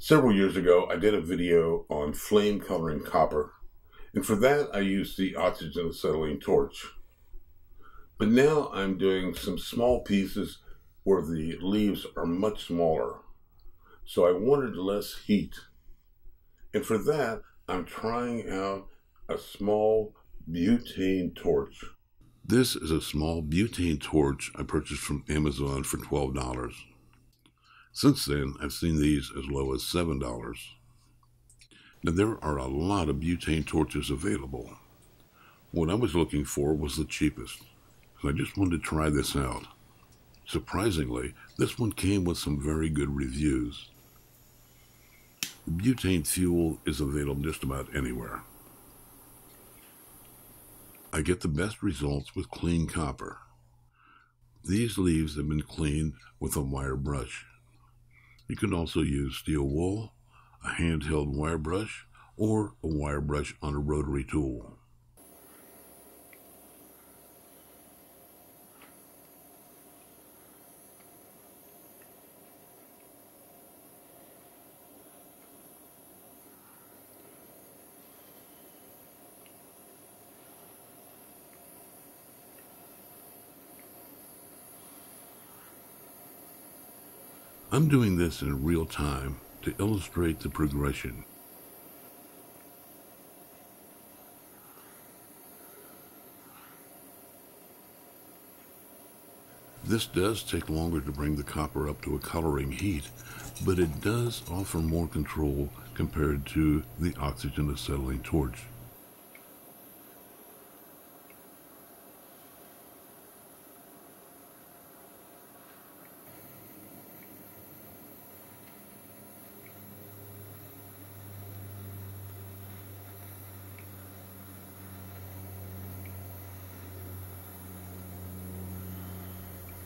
Several years ago, I did a video on flame coloring copper, and for that I used the oxygen acetylene torch. But now I'm doing some small pieces where the leaves are much smaller, so I wanted less heat. And for that, I'm trying out a small butane torch. This is a small butane torch I purchased from Amazon for $12. Since then, I've seen these as low as $7. Now, there are a lot of butane torches available. What I was looking for was the cheapest, so I just wanted to try this out. Surprisingly, this one came with some very good reviews. Butane fuel is available just about anywhere. I get the best results with clean copper. These leaves have been cleaned with a wire brush. You can also use steel wool, a handheld wire brush, or a wire brush on a rotary tool. I'm doing this in real time to illustrate the progression. This does take longer to bring the copper up to a coloring heat, but it does offer more control compared to the oxygen acetylene torch.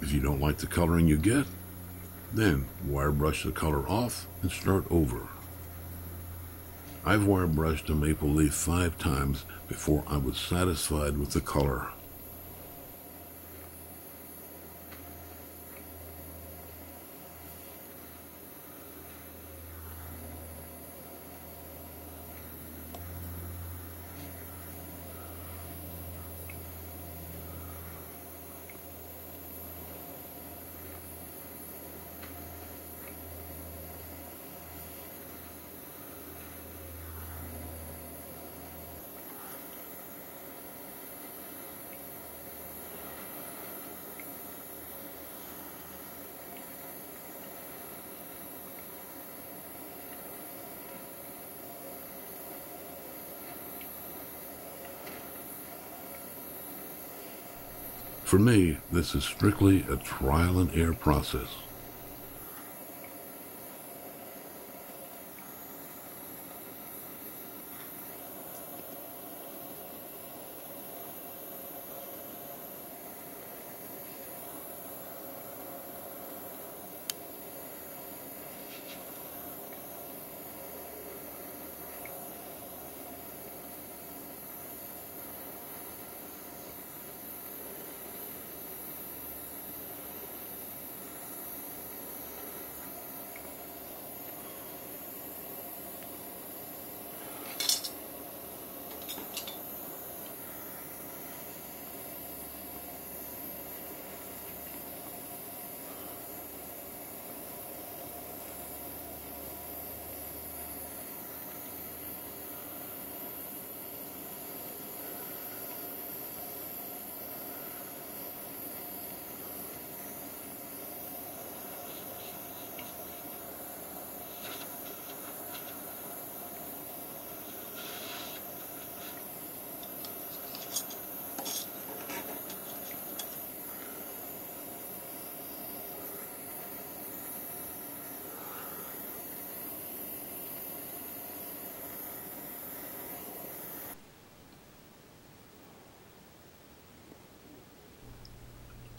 If you don't like the coloring you get, then wire brush the color off and start over. I've wire brushed a maple leaf 5 times before I was satisfied with the color. For me, this is strictly a trial and error process.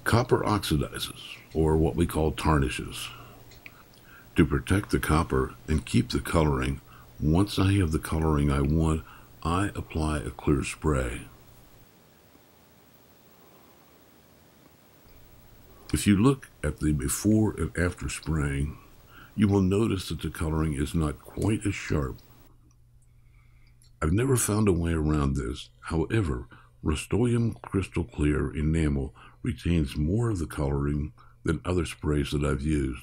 Copper oxidizes, or what we call tarnishes. To protect the copper and keep the coloring, once I have the coloring I want, I apply a clear spray. If you look at the before and after spraying, you will notice that the coloring is not quite as sharp. I've never found a way around this. However, Rust-Oleum Crystal Clear Enamel retains more of the coloring than other sprays that I've used.